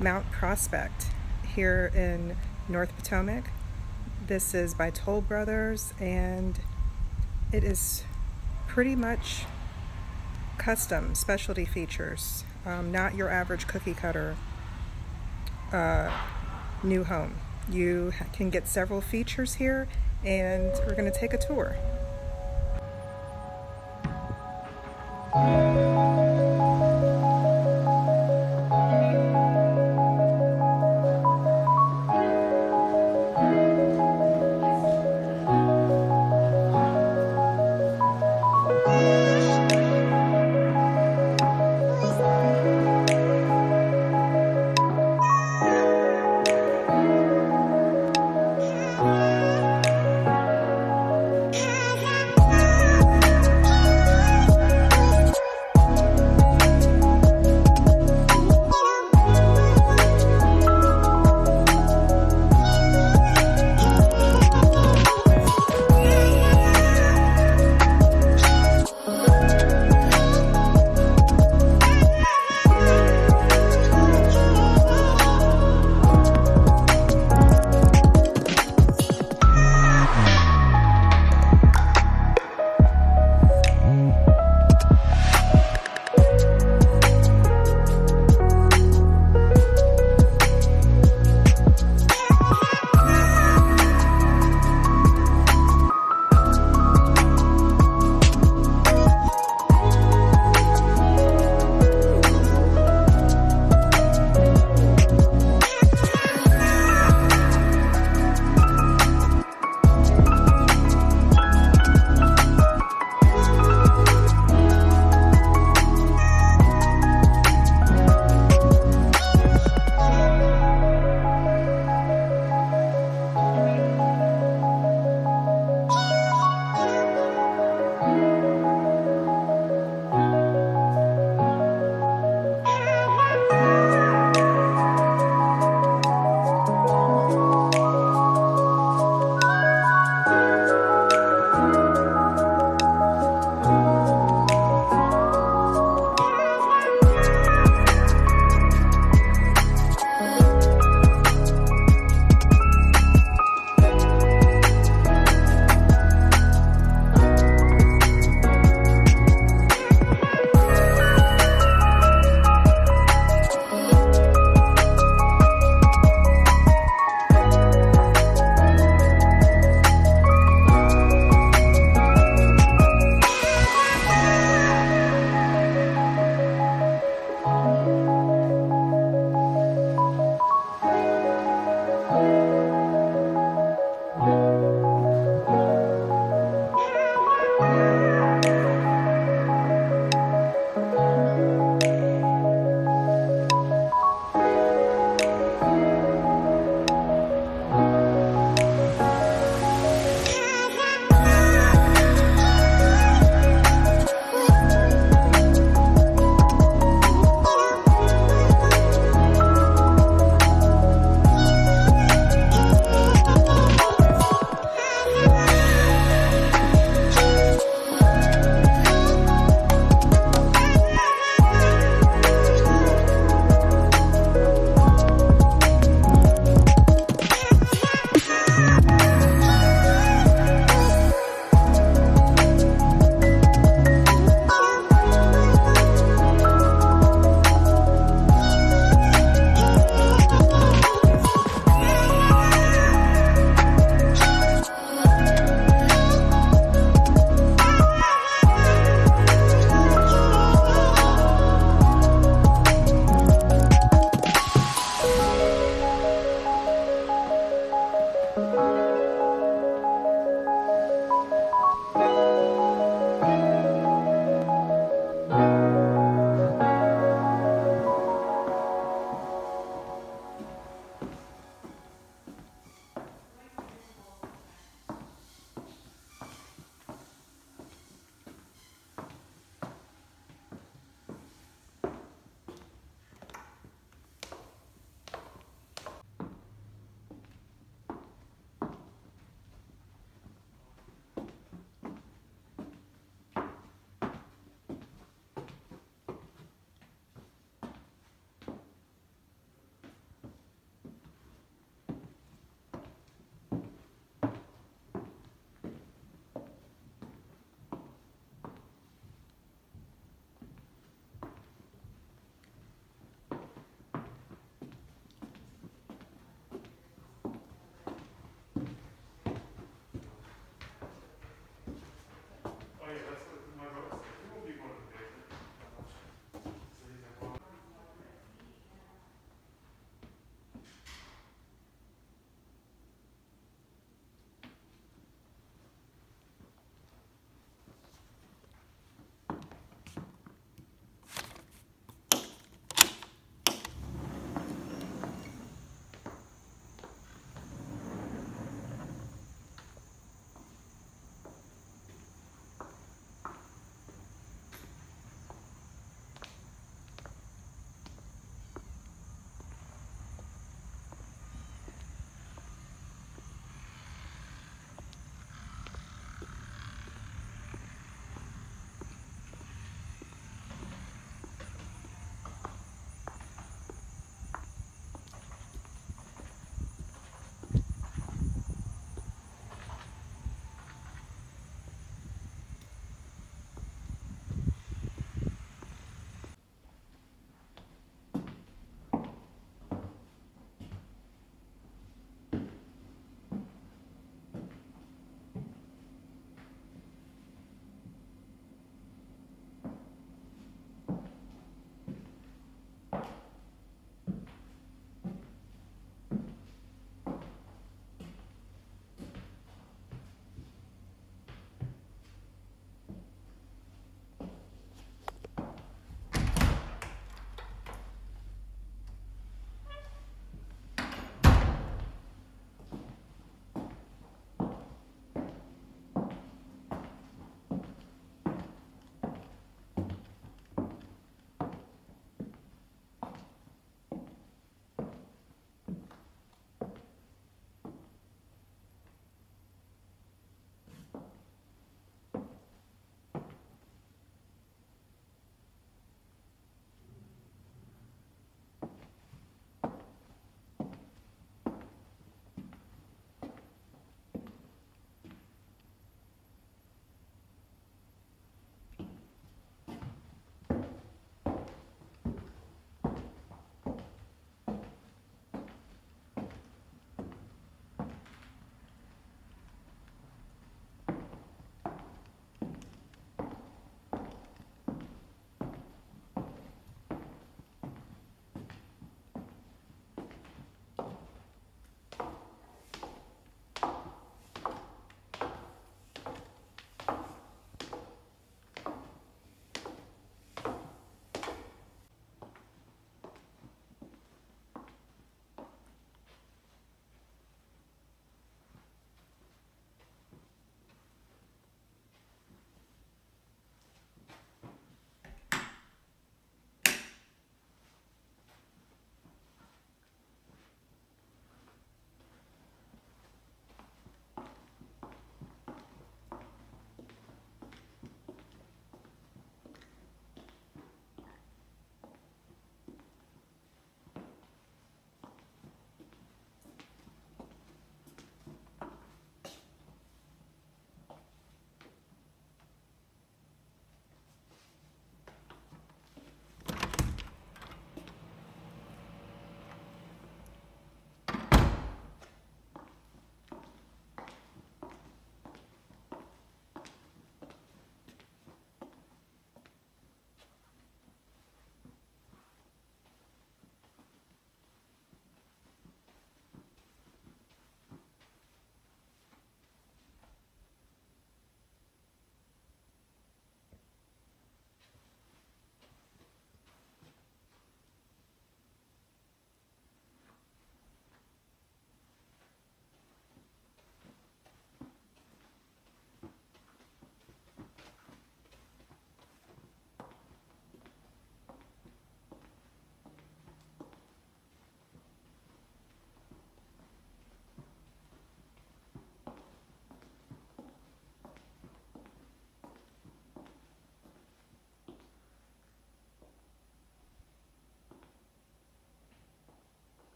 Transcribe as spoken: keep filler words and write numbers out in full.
Mount Prospect here in North Potomac. This is by Toll Brothers, and it is pretty much custom specialty features, um, not your average cookie cutter uh, new home. You can get several features here, and we're going to take a tour.